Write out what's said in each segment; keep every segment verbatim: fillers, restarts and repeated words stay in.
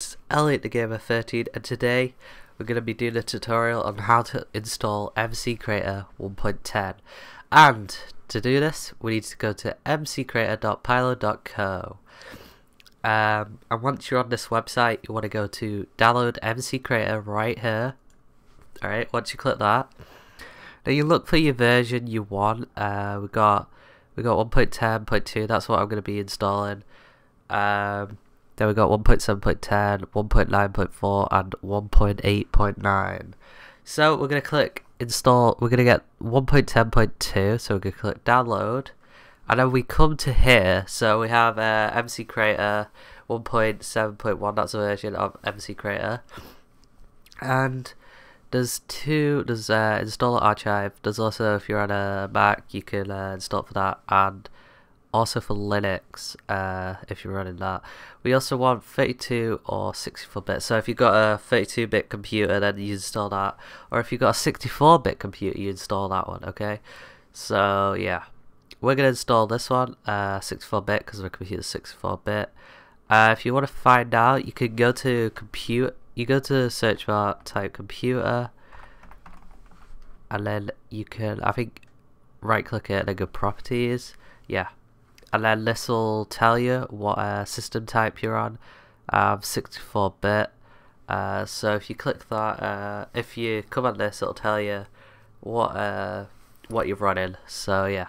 It's Elliot the Gamer thirteen, and today we're going to be doing a tutorial on how to install M C creator one point ten. And to do this, we need to go to m c creator dot pylo dot co. Um, and once you're on this website, you want to go to download M C creator right here. Alright, once you click that, then you look for your version you want. Uh, we got we got one point ten point two, that's what I'm going to be installing. Um... Then we got one point seven point ten, one point nine point four, and one point eight point nine. So we're going to click install, we're going to get one point ten point two, so we're going to click download. And then we come to here, so we have uh, M C creator one point seven point one, that's a version of M C creator. And there's two, there's uh, installer archive, there's also, if you're on a Mac, you can uh, install for that, and also for Linux, uh, if you're running that. We also want thirty-two or sixty-four bit, so if you've got a thirty-two bit computer, then you install that, or if you've got a sixty-four bit computer, you install that one, okay? So, yeah, we're going to install this one, uh, sixty-four bit, because my computer's sixty-four bit. Uh, if you want to find out, you can go to compute, you go to search bar, type computer, and then you can, I think, right-click it and then go properties, yeah. And then this will tell you what uh, system type you're on, um, sixty-four bit. Uh, so if you click that, uh, if you come on this, it'll tell you what uh, what you're running. So yeah,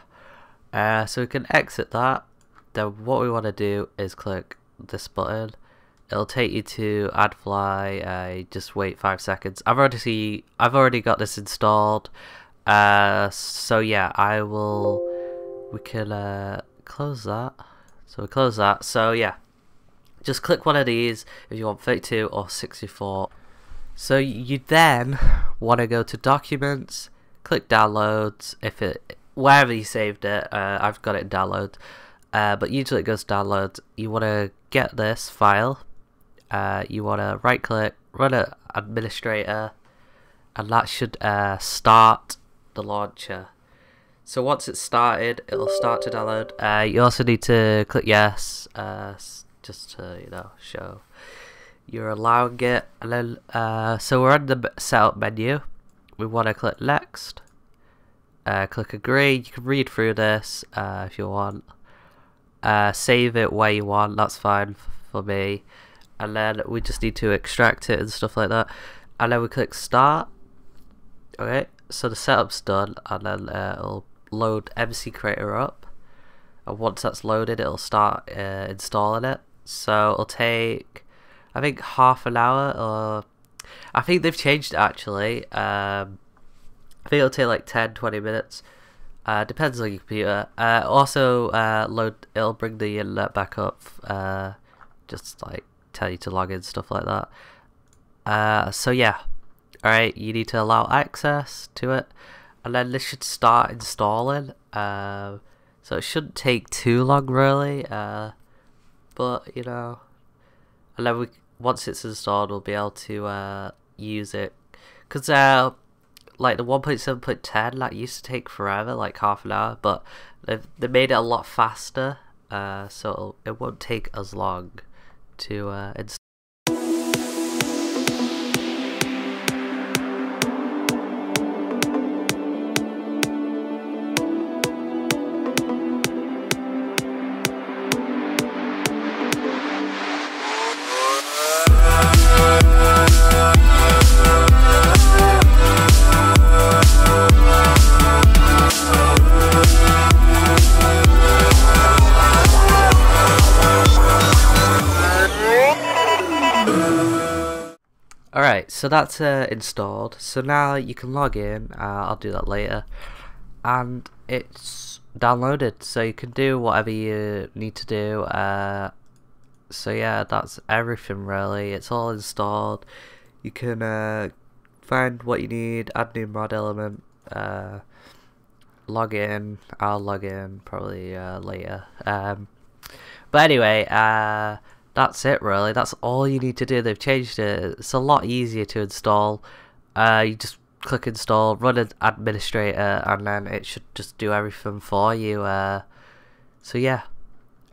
uh, so we can exit that. Then what we want to do is click this button. It'll take you to AdFly. Uh, just wait five seconds. I've already see, I've already got this installed. Uh, so yeah, I will. We can. Uh, close that, so we close that. So yeah, just click one of these if you want thirty-two or sixty-four. So you then want to go to documents, click downloads, if it wherever you saved it. uh, I've got it in downloads, uh, but usually it goes downloads. You want to get this file, uh, you want to right click, run it administrator, and that should uh, start the launcher. So once it's started, it'll start to download. Uh, you also need to click yes, uh, just to, you know, show you're allowing it. And then, uh, so we're on the setup menu. We want to click next. Uh, click agree. You can read through this uh, if you want. Uh, save it where you want. That's fine for me. And then we just need to extract it and stuff like that. And then we click start. Okay, so the setup's done, and then uh, it'll load M C creator up, and once that's loaded, it'll start uh, installing it. So it'll take, I think, half an hour, or I think they've changed it actually. um, I think it'll take like ten to twenty minutes, uh, depends on your computer. Uh, also uh, load, it'll bring the internet back up, uh, just like tell you to log in, stuff like that. Uh, so yeah, alright, you need to allow access to it. And then this should start installing, uh, so it shouldn't take too long really, uh, but you know, and then we, once it's installed, we'll be able to uh, use it, because uh, like the one point seven point ten, that used to take forever, like half an hour, but they've, they made it a lot faster, uh, so it'll, it won't take as long to uh, install. Alright, so that's uh, installed, so now you can log in, uh, I'll do that later, and it's downloaded, so you can do whatever you need to do. Uh, so yeah, that's everything really, it's all installed. You can uh, find what you need, add new mod element, uh, log in, I'll log in probably uh, later. Um, but anyway, uh, that's it really, that's all you need to do. They've changed it, it's a lot easier to install. Uh, you just click install, run an administrator, and then it should just do everything for you. Uh, so yeah,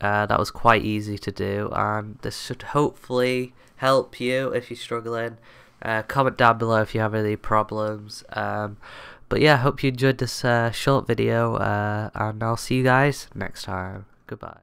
uh, that was quite easy to do, and this should hopefully help you if you're struggling. Uh, comment down below if you have any problems. Um, but yeah, hope you enjoyed this uh, short video, uh, and I'll see you guys next time. Goodbye.